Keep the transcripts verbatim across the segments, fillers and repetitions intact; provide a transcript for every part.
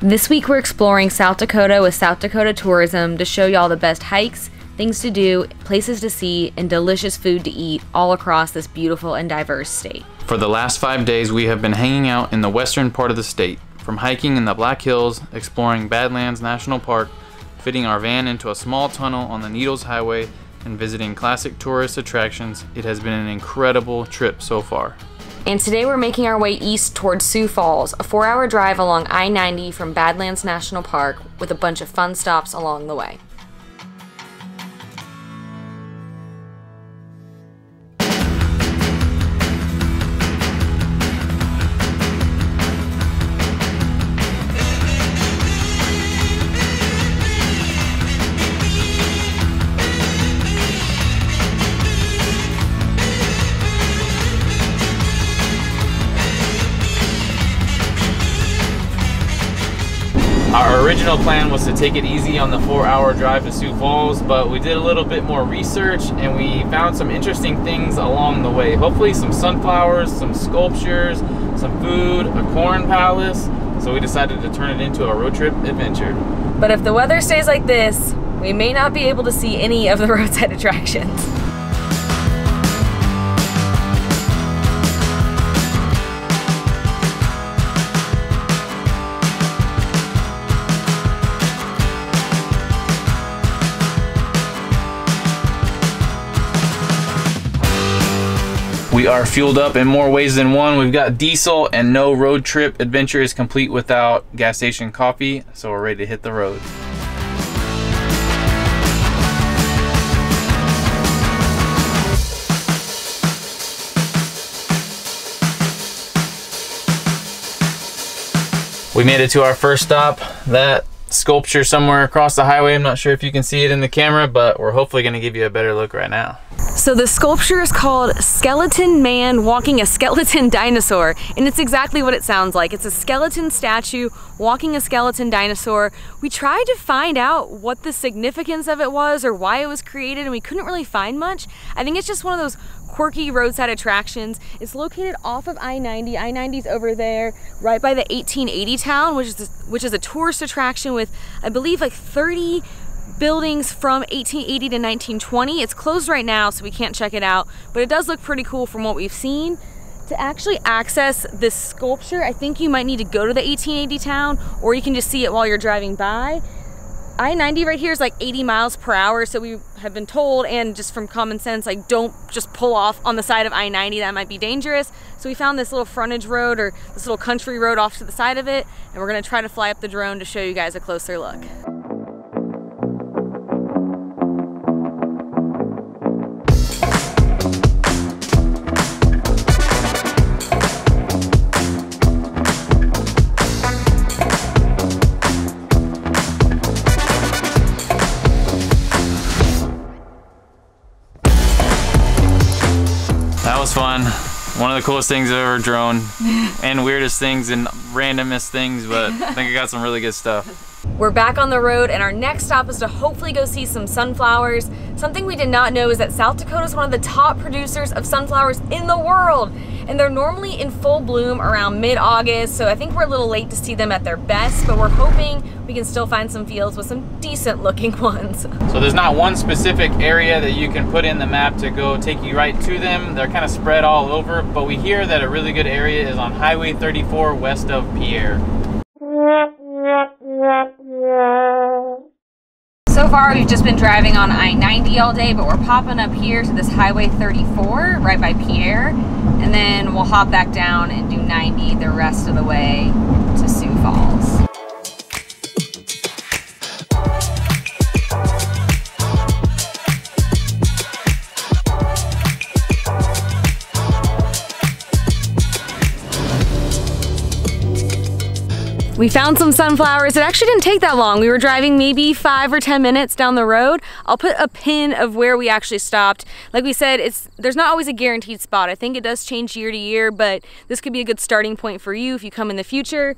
This week we're exploring South Dakota with South Dakota Tourism to show y'all the best hikes, things to do, places to see, and delicious food to eat all across this beautiful and diverse state. For the last five days we have been hanging out in the western part of the state, from hiking in the Black Hills, exploring Badlands National Park, fitting our van into a small tunnel on the Needles Highway, and visiting classic tourist attractions. It has been an incredible trip so far. And today we're making our way east towards Sioux Falls, a four-hour drive along I ninety from Badlands National Park with a bunch of fun stops along the way. Our original plan was to take it easy on the four-hour drive to Sioux Falls, but we did a little bit more research and we found some interesting things along the way. Hopefully some sunflowers, some sculptures, some food, a corn palace. So we decided to turn it into a road trip adventure. But if the weather stays like this, we may not be able to see any of the roadside attractions. We are fueled up in more ways than one. We've got diesel, and no road trip adventure is complete without gas station coffee, so we're ready to hit the road. We made it to our first stop. That sculpture somewhere across the highway, I'm not sure if you can see it in the camera, but we're hopefully going to give you a better look right now. So the sculpture is called Skeleton Man Walking a Skeleton Dinosaur, and it's exactly what it sounds like. It's a skeleton statue walking a skeleton dinosaur. We tried to find out what the significance of it was or why it was created, and we couldn't really find much. I think it's just one of those quirky roadside attractions. It's located off of I ninety. I ninety's over there, right by the eighteen eighty town, which is which is a tourist attraction with, I believe, like thirty buildings from eighteen eighty to nineteen twenty. It's closed right now, so we can't check it out, but it does look pretty cool from what we've seen. To actually access this sculpture, I think you might need to go to the eighteen eighty town, or you can just see it while you're driving by. I ninety right here is like eighty miles per hour, so we have been told, and just from common sense, like don't just pull off on the side of I ninety, that might be dangerous. So we found this little frontage road, or this little country road off to the side of it, and we're gonna try to fly up the drone to show you guys a closer look. Fun. One of the coolest things I've ever drone, and weirdest things and randomest things, but I think I got some really good stuff. We're back on the road, and our next stop is to hopefully go see some sunflowers. Something we did not know is that South Dakota is one of the top producers of sunflowers in the world, and they're normally in full bloom around mid-August, so I think we're a little late to see them at their best, but we're hoping we can still find some fields with some decent looking ones. So there's not one specific area that you can put in the map to go take you right to them. They're kind of spread all over, but we hear that a really good area is on Highway thirty-four west of Pierre. So far we've just been driving on I ninety all day, but we're popping up here to this Highway thirty-four right by Pierre, and then we'll hop back down and do ninety the rest of the way to Sioux Falls. We found some sunflowers. It actually didn't take that long. We were driving maybe five or ten minutes down the road. I'll put a pin of where we actually stopped. Like we said, it's there's not always a guaranteed spot. I think it does change year to year, but this could be a good starting point for you if you come in the future.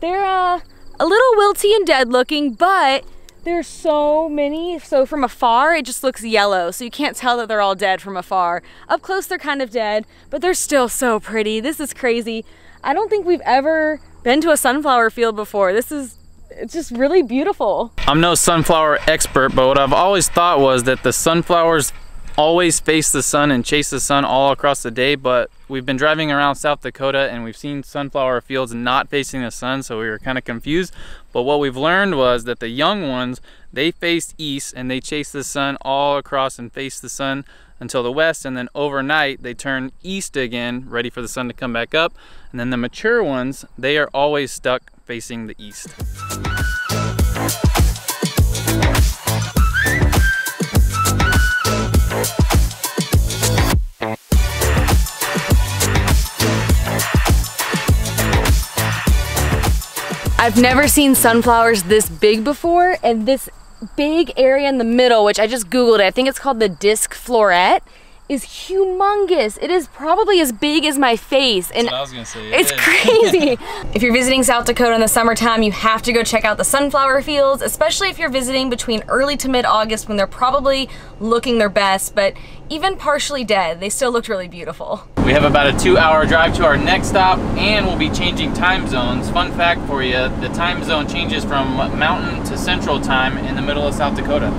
They're uh, a little wilty and dead looking, but there's so many. So from afar, it just looks yellow. So you can't tell that they're all dead from afar. Up close, they're kind of dead, but they're still so pretty. This is crazy. I don't think we've ever been to a sunflower field before. This is, it's just really beautiful. I'm no sunflower expert, but what I've always thought was that the sunflowers always face the sun and chase the sun all across the day, but we've been driving around South Dakota and we've seen sunflower fields not facing the sun, so we were kind of confused. But what we've learned was that the young ones, they face east and they chase the sun all across and face the sun until the west, and then overnight they turn east again, ready for the sun to come back up. And then the mature ones, they are always stuck facing the east. I've never seen sunflowers this big before, and this big area in the middle, which I just Googled, I think it's called the disc floret, is humongous. It is probably as big as my face. And that's what I was gonna say. It's it crazy. If you're visiting South Dakota in the summertime, you have to go check out the sunflower fields, especially if you're visiting between early to mid-August when they're probably looking their best, but even partially dead, they still looked really beautiful. We have about a two hour drive to our next stop, and we'll be changing time zones. Fun fact for you, the time zone changes from mountain to central time in the middle of South Dakota.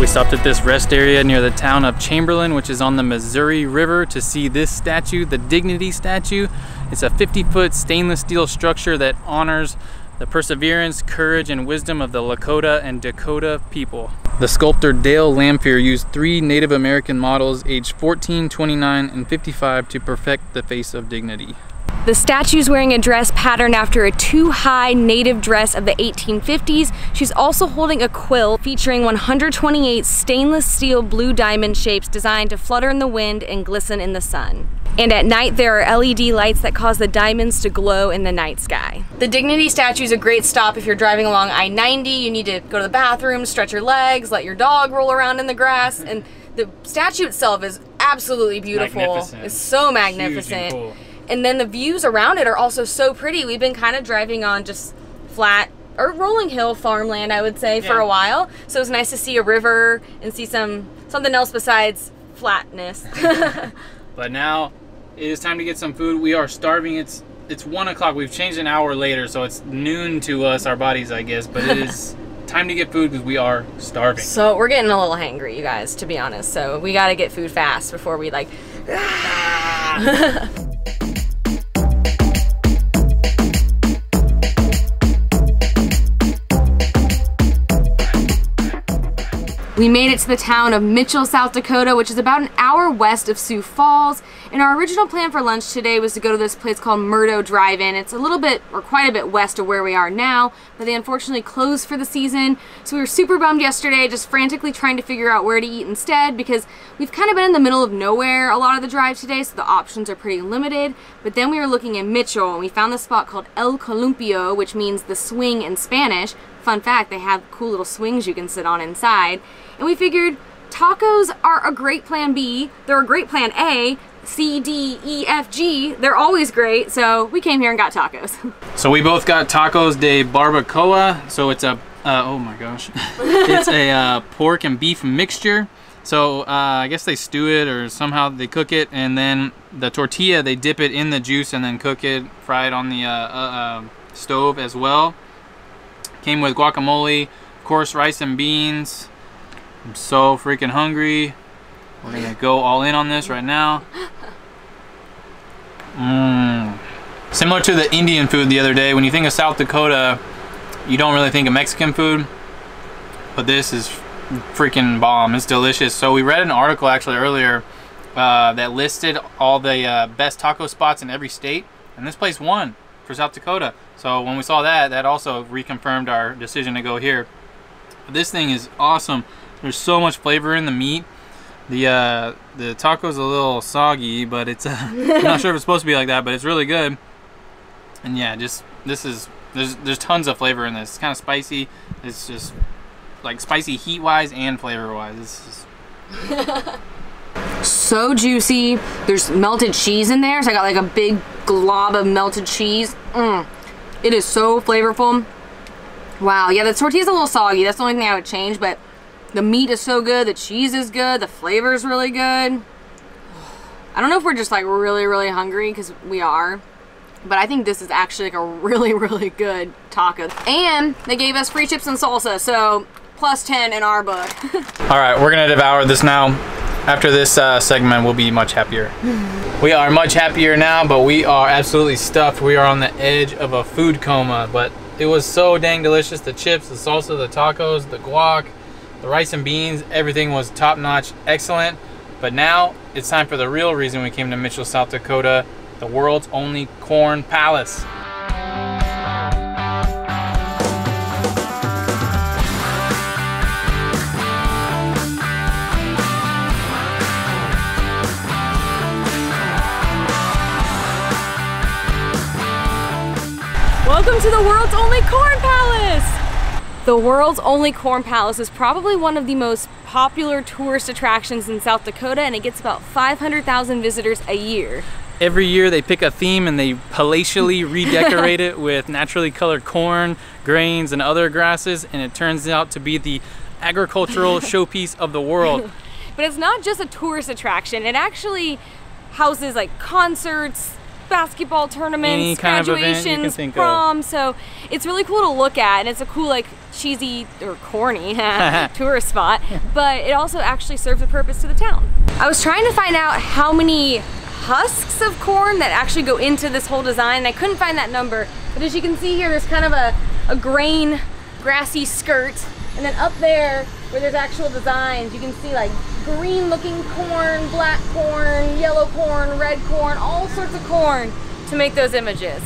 We stopped at this rest area near the town of Chamberlain, which is on the Missouri River, to see this statue, the Dignity Statue. It's a fifty foot stainless steel structure that honors the perseverance, courage, and wisdom of the Lakota and Dakota people. The sculptor Dale Lamphere used three Native American models aged fourteen, twenty-nine, and fifty-five to perfect the face of Dignity. The statue's wearing a dress patterned after a too-high native dress of the eighteen fifties. She's also holding a quill featuring one hundred twenty-eight stainless steel blue diamond shapes designed to flutter in the wind and glisten in the sun. And at night there are L E D lights that cause the diamonds to glow in the night sky. The Dignity Statue is a great stop if you're driving along I ninety. You need to go to the bathroom, stretch your legs, let your dog roll around in the grass, and the statue itself is absolutely beautiful. It's so magnificent. Huge. And then the views around it are also so pretty. We've been kind of driving on just flat or rolling hill farmland, I would say, yeah, for a while. So it was nice to see a river and see some something else besides flatness. But now it is time to get some food. We are starving. It's it's one o'clock. We've changed an hour later, so it's noon to us, our bodies, I guess. But it is time to get food because we are starving. So we're getting a little hangry, you guys, to be honest. So we got to get food fast before we like. Ah! We made it to the town of Mitchell, South Dakota, which is about an hour west of Sioux Falls. And our original plan for lunch today was to go to this place called Murdo Drive-In. It's a little bit, or quite a bit west of where we are now, but they unfortunately closed for the season. So we were super bummed yesterday, just frantically trying to figure out where to eat instead, because we've kind of been in the middle of nowhere a lot of the drive today, so the options are pretty limited. But then we were looking in Mitchell and we found this spot called El Columpio, which means the swing in Spanish. Fun fact, they have cool little swings you can sit on inside. And we figured tacos are a great plan B, they're a great plan A, C, D, E, F, G, they're always great, so we came here and got tacos. So we both got tacos de barbacoa, so it's a, uh, oh my gosh, it's a uh, pork and beef mixture. So uh, I guess they stew it or somehow they cook it, and then the tortilla, they dip it in the juice and then cook it, fry it on the uh, uh, uh, stove as well. Came with guacamole, of course, rice and beans. I'm so freaking hungry. We're gonna go all in on this right now. Mmm. Similar to the Indian food the other day, when you think of South Dakota, you don't really think of Mexican food, but this is freaking bomb. It's delicious. So we read an article actually earlier uh, that listed all the uh, best taco spots in every state, and this place won for South Dakota. So when we saw that, that also reconfirmed our decision to go here. But this thing is awesome. There's so much flavor in the meat. The uh, the taco's a little soggy, but it's uh, I'm not sure if it's supposed to be like that, but it's really good. And yeah, just this is there's there's tons of flavor in this. It's kind of spicy. It's just like spicy heat wise and flavor wise. It's just... so juicy. There's melted cheese in there, so I got like a big glob of melted cheese. Mm. It is so flavorful. Wow, yeah, the tortilla's a little soggy. That's the only thing I would change, but the meat is so good, the cheese is good, the flavor's really good. I don't know if we're just like really, really hungry, because we are, but I think this is actually like a really, really good taco. And they gave us free chips and salsa, so plus ten in our book. All right, we're gonna devour this now. After this uh, segment, we'll be much happier. We are much happier now, but we are absolutely stuffed. We are on the edge of a food coma, but it was so dang delicious. The chips, the salsa, the tacos, the guac, the rice and beans, everything was top-notch, excellent. But now it's time for the real reason we came to Mitchell, South Dakota, the world's only Corn Palace. Welcome to the world's only Corn Palace! The world's only Corn Palace is probably one of the most popular tourist attractions in South Dakota, and it gets about five hundred thousand visitors a year. Every year they pick a theme and they palatially redecorate it with naturally colored corn, grains, and other grasses, and it turns out to be the agricultural showpiece of the world. But it's not just a tourist attraction. It actually houses like concerts, basketball tournaments, kind graduations, prom, of. So it's really cool to look at, and it's a cool like cheesy or corny tourist spot, but it also actually serves a purpose to the town. I was trying to find out how many husks of corn that actually go into this whole design, and I couldn't find that number, but as you can see here, there's kind of a, a grain grassy skirt, and then up there where there's actual designs, you can see like green looking corn, black corn, yellow corn, red corn, all sorts of corn to make those images.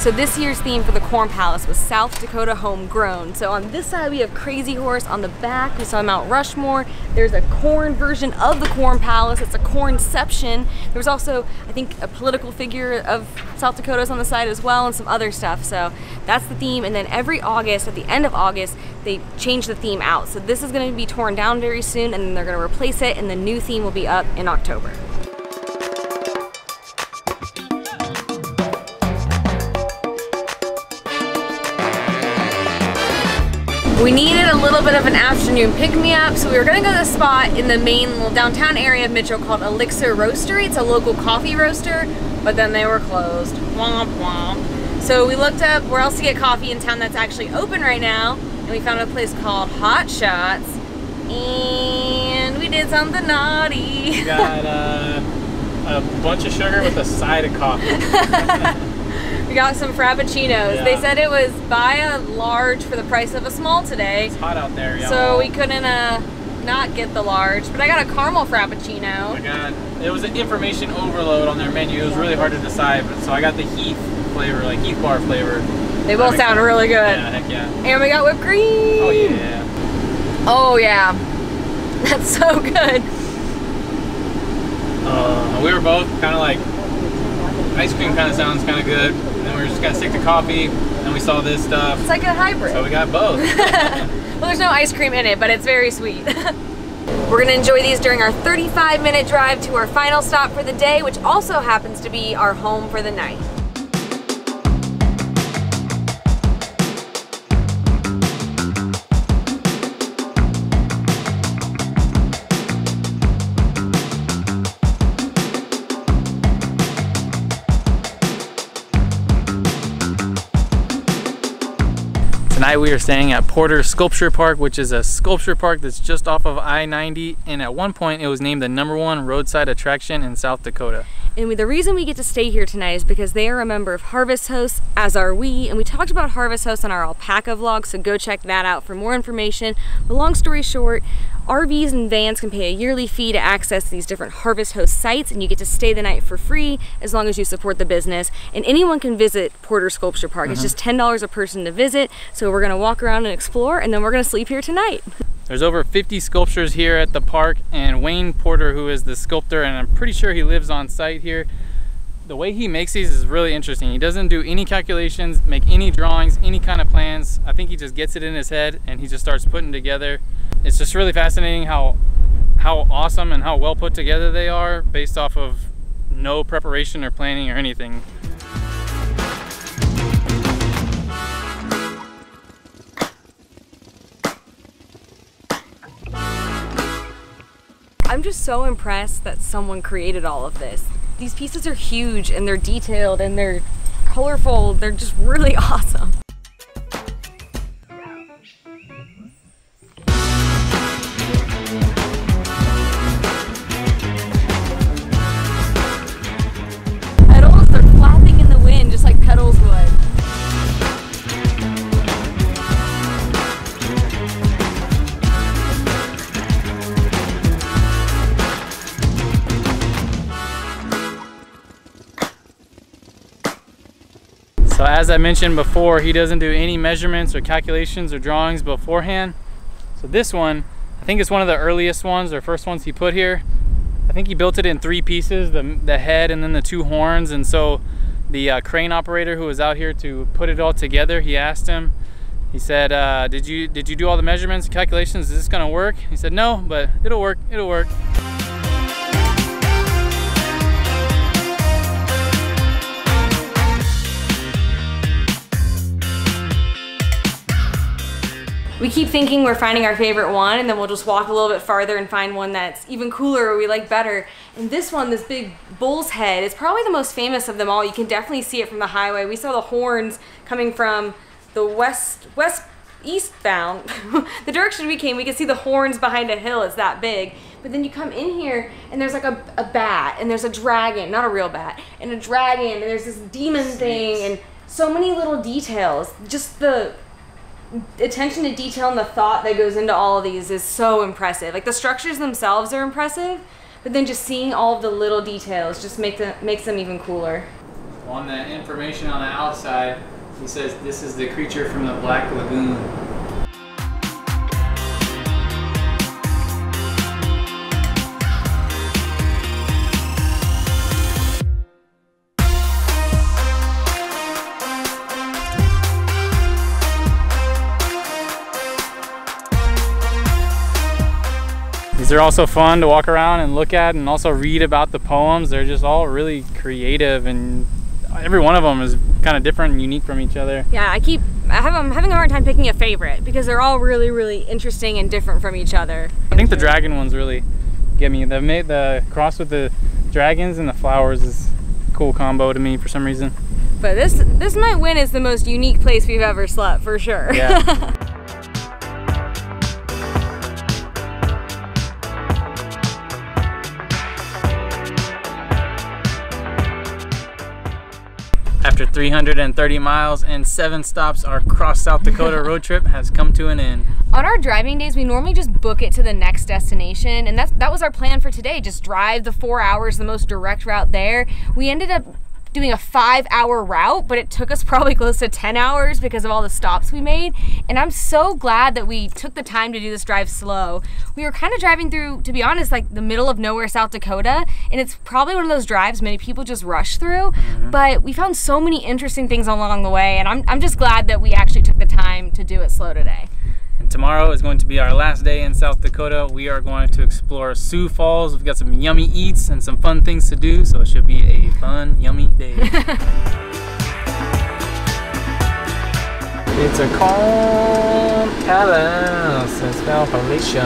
So this year's theme for the Corn Palace was South Dakota homegrown. So on this side we have Crazy Horse, on the back we saw Mount Rushmore. There's a corn version of the Corn Palace. It's a cornception. There was also, I think, a political figure of South Dakota's on the side as well, and some other stuff. So that's the theme. And then every August, at the end of August, they change the theme out. So this is going to be torn down very soon, and then they're going to replace it, and the new theme will be up in October. We needed a little bit of an afternoon pick-me-up, so we were gonna go to this spot in the main little downtown area of Mitchell called Elixir Roastery. It's a local coffee roaster, but then they were closed. Womp womp. So we looked up where else to get coffee in town that's actually open right now, and we found a place called Hot Shots, and we did something naughty. We got uh, a bunch of sugar with a side of coffee. We got some frappuccinos. Yeah. They said it was buy a large for the price of a small today. It's hot out there, yeah. So we couldn't uh, not get the large, but I got a caramel frappuccino. I got, it was an information overload on their menu. It was really hard to decide, but so I got the Heath flavor, like Heath bar flavor. They both sound sense. Really good. Yeah, heck yeah. And we got whipped cream. Oh yeah. Oh yeah. That's so good. Uh, we were both kind of like, ice cream kind of sounds kind of good, and then we were just gonna stick to coffee, and we saw this stuff. It's like a hybrid. So we got both. Well, there's no ice cream in it, but it's very sweet. We're gonna enjoy these during our thirty-five minute drive to our final stop for the day, which also happens to be our home for the night. Tonight we are staying at Porter Sculpture Park, which is a sculpture park that's just off of I ninety, and at one point it was named the number one roadside attraction in South Dakota. And the reason we get to stay here tonight is because they are a member of Harvest Hosts, as are we, and we talked about Harvest Hosts on our alpaca vlog, so go check that out for more information. But long story short, R Vs and vans can pay a yearly fee to access these different Harvest Host sites, and you get to stay the night for free as long as you support the business. And anyone can visit Porter Sculpture Park. Mm-hmm. It's just ten dollars a person to visit. So we're gonna walk around and explore, and then we're gonna sleep here tonight. There's over fifty sculptures here at the park, and Wayne Porter, who is the sculptor, and I'm pretty sure he lives on site here, the way he makes these is really interesting. He doesn't do any calculations, make any drawings, any kind of plans. I think he just gets it in his head and he just starts putting together. It's just really fascinating how how awesome and how well put together they are based off of no preparation or planning or anything. I'm just so impressed that someone created all of this. These pieces are huge and they're detailed and they're colorful. They're just really awesome. Petals, they're flapping in the wind just like petals would. So as I mentioned before, he doesn't do any measurements or calculations or drawings beforehand. So this one, I think it's one of the earliest ones or first ones he put here. I think he built it in three pieces, the, the head and then the two horns. And so the uh, crane operator who was out here to put it all together, he asked him, he said, uh, did you, did you do all the measurements and calculations? Is this gonna work? He said, no, but it'll work, it'll work. We keep thinking we're finding our favorite one, and then we'll just walk a little bit farther and find one that's even cooler or we like better. And this one, this big bull's head, is probably the most famous of them all. You can definitely see it from the highway. We saw the horns coming from the west, west, eastbound. The direction we came, we could see the horns behind a hill. It's that big. But then you come in here and there's like a, a bat, and there's a dragon, not a real bat, and a dragon, and there's this demon thing, and so many little details. Just the attention to detail and the thought that goes into all of these is so impressive. Like the structures themselves are impressive, but then just seeing all of the little details just make them, makes them even cooler. On the information on the outside, he says this is the creature from the Black Lagoon. They're also fun to walk around and look at and also read about the poems. They're just all really creative, and every one of them is kind of different and unique from each other. Yeah, I keep, I have, I'm having a hard time picking a favorite because they're all really, really interesting and different from each other. I think the dragon ones really get me. The, the cross with the dragons and the flowers is a cool combo to me for some reason. But this, this might win as the most unique place we've ever slept for sure. Yeah. After three hundred thirty miles and seven stops, our cross South Dakota road trip has come to an end. On our driving days, we normally just book it to the next destination, and that's, that was our plan for today. Just drive the four hours, the most direct route there. We ended up doing a five hour route, but it took us probably close to ten hours because of all the stops we made. And I'm so glad that we took the time to do this drive slow. We were kind of driving through, to be honest, like the middle of nowhere, South Dakota. And it's probably one of those drives many people just rush through, mm-hmm. but we found so many interesting things along the way. And I'm, I'm just glad that we actually took the time to do it slow today. And tomorrow is going to be our last day in South Dakota. We are going to explore Sioux Falls. We've got some yummy eats and some fun things to do, so it should be a fun, yummy day. It's a Corn Palace in South Formation.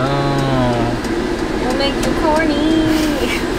It'll make you corny.